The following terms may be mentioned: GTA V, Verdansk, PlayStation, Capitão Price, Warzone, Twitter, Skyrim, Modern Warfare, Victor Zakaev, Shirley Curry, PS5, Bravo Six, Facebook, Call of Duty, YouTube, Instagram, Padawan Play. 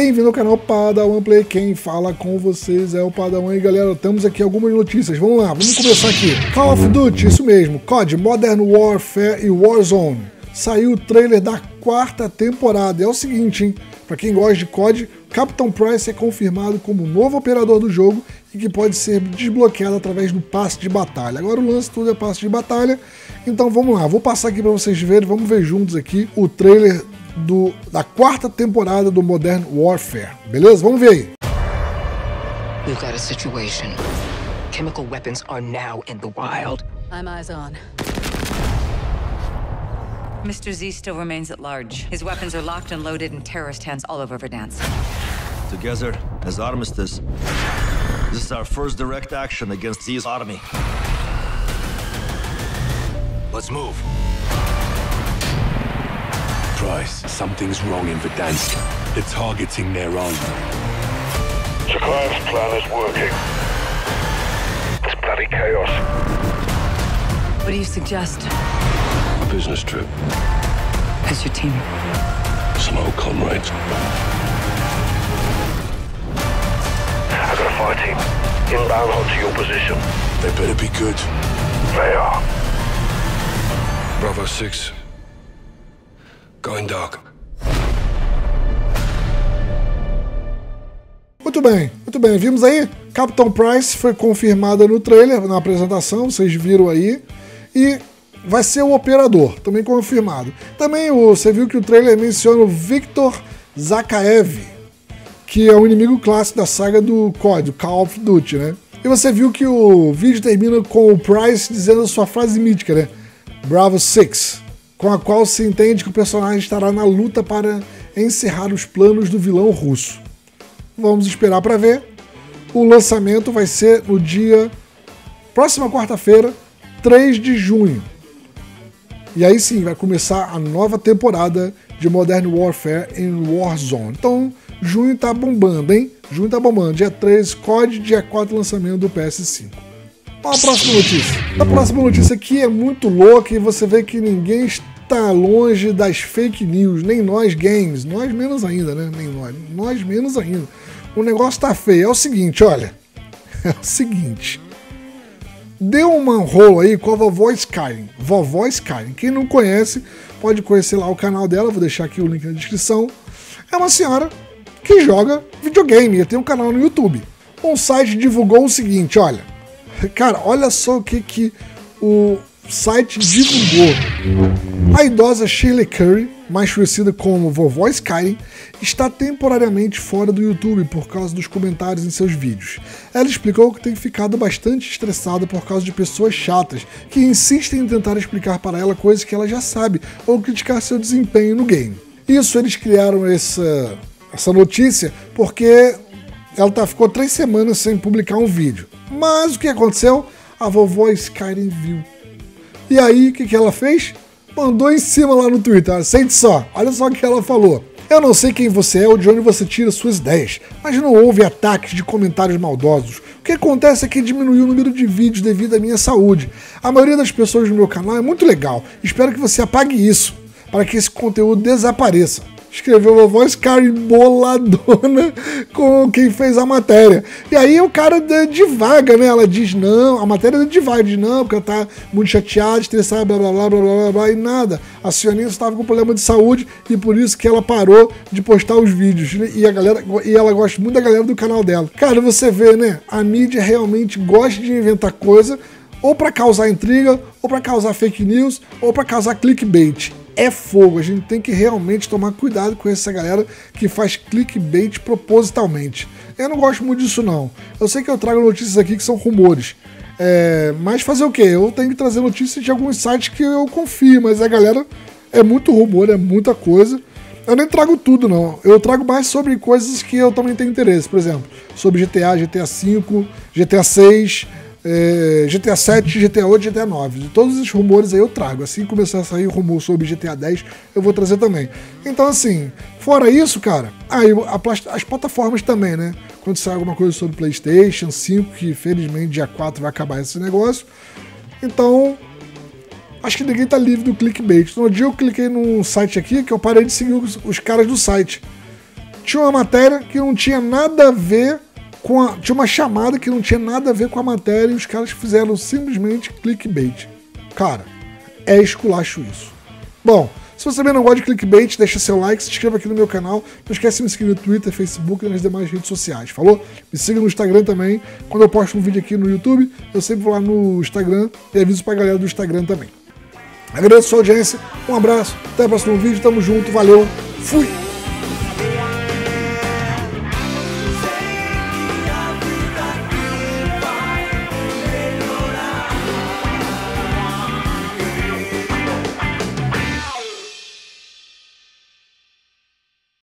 Bem-vindo ao canal Padawan Play, quem fala com vocês é o Padawan e galera, temos aqui algumas notícias, vamos lá, vamos começar aqui. Call of Duty, isso mesmo, COD, Modern Warfare e Warzone, saiu o trailer da quarta temporada, é o seguinte, hein? Para quem gosta de COD, Capitão Price é confirmado como novo operador do jogo e que pode ser desbloqueado através do passe de batalha. Agora o lance tudo é passe de batalha, então vamos lá, vou passar aqui para vocês verem, vamos ver juntos aqui o trailer da quarta temporada do Modern Warfare, beleza? Vamos ver aí. We've got a situation. Chemical weapons are now in the wild. I'm eyes on. Mr. Z still remains at large. His weapons are locked and loaded in terrorist hands all over Verdansk. Together, as Armistice, this is our first direct action against Z's army. Let's move. Price, something's wrong in Verdansk. They're targeting their own. Zakaev's plan is working. It's bloody chaos. What do you suggest? Business trip. How's your team? Slow, comrades. I got a fire team. Inbound onto your position. They better be good. They are. Bravo Six. Going dark. Muito bem, vimos aí? Capitão Price foi confirmada no trailer, na apresentação, vocês viram aí. E vai ser o operador, também confirmado. Também você viu que o trailer menciona o Victor Zakaev, que é um inimigo clássico da saga do COD, Call of Duty, né? E você viu que o vídeo termina com o Price dizendo a sua frase mítica, né? Bravo Six, com a qual se entende que o personagem estará na luta para encerrar os planos do vilão russo. Vamos esperar para ver. O lançamento vai ser no dia... próxima quarta-feira, 3 de junho. E aí sim, vai começar a nova temporada de Modern Warfare em Warzone. Então, junho tá bombando, hein? Junho tá bombando. Dia 3, COD, dia 4, lançamento do PS5. Qual a próxima notícia? A próxima notícia aqui é muito louca e você vê que ninguém está longe das fake news, nem nós gamers. Nós menos ainda, né? Nem nós. Nós menos ainda. O negócio tá feio. É o seguinte, olha. É o seguinte... Deu um rolo aí com a vovó Skyrim. Vovó Skyrim. Quem não conhece, pode conhecer lá o canal dela. Vou deixar aqui o link na descrição. É uma senhora que joga videogame. Tem um canal no YouTube. Um site divulgou o seguinte, olha. Cara, olha só o que o site divulgou. A idosa Shirley Curry, mais conhecida como vovó Skyrim, está temporariamente fora do YouTube por causa dos comentários em seus vídeos. Ela explicou que tem ficado bastante estressada por causa de pessoas chatas que insistem em tentar explicar para ela coisas que ela já sabe ou criticar seu desempenho no game. Isso, eles criaram essa notícia porque ela ficou 3 semanas sem publicar um vídeo. Mas o que aconteceu? A vovó Skyrim viu. E aí, o que ela fez? Mandou em cima lá no Twitter, sente só, olha só o que ela falou. Eu não sei quem você é ou de onde você tira suas ideias, mas não houve ataques de comentários maldosos. O que acontece é que diminuiu o número de vídeos devido à minha saúde. A maioria das pessoas no meu canal é muito legal, espero que você apague isso, para que esse conteúdo desapareça. Escreveu a voz cariboladona com quem fez a matéria. E aí o cara divaga, né? Ela diz não, a matéria divaga, diz não, porque ela tá muito chateada, estressada, blá blá blá blá blá blá, e nada. A senhorinha estava com problema de saúde e por isso que ela parou de postar os vídeos. E a galera, e ela gosta muito da galera do canal dela. Cara, você vê, né? A mídia realmente gosta de inventar coisa ou pra causar intriga, ou pra causar fake news, ou pra causar clickbait. É fogo, a gente tem que realmente tomar cuidado com essa galera que faz clickbait propositalmente. Eu não gosto muito disso não, eu sei que eu trago notícias aqui que são rumores, mas fazer o quê? Eu tenho que trazer notícias de alguns sites que eu confio, mas a galera é muito rumor, é muita coisa. Eu nem trago tudo não, eu trago mais sobre coisas que eu também tenho interesse, por exemplo, sobre GTA, GTA V, GTA 6... GTA 7, GTA 8, GTA 9. De todos esses rumores aí eu trago. Assim que começar a sair rumor sobre GTA 10, eu vou trazer também. Então assim, fora isso, cara, aí as plataformas também, né? Quando sai alguma coisa sobre PlayStation 5, que felizmente dia 4 vai acabar esse negócio. Então, acho que ninguém tá livre do clickbait. No dia eu cliquei num site aqui que eu parei de seguir os caras do site. tinha uma matéria que não tinha nada a ver com a... Tinha uma chamada que não tinha nada a ver com a matéria e os caras fizeram simplesmente clickbait. Cara, é esculacho isso. Bom, se você também não gosta de clickbait, deixa seu like, se inscreva aqui no meu canal. Não esquece de me seguir no Twitter, Facebook e nas demais redes sociais, falou? Me siga no Instagram também. Quando eu posto um vídeo aqui no YouTube, eu sempre vou lá no Instagram e aviso pra galera do Instagram também. Agradeço a sua audiência, um abraço, até o próximo vídeo, tamo junto, valeu, fui!